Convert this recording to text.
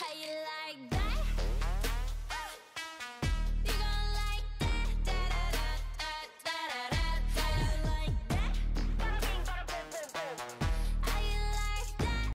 How you like that?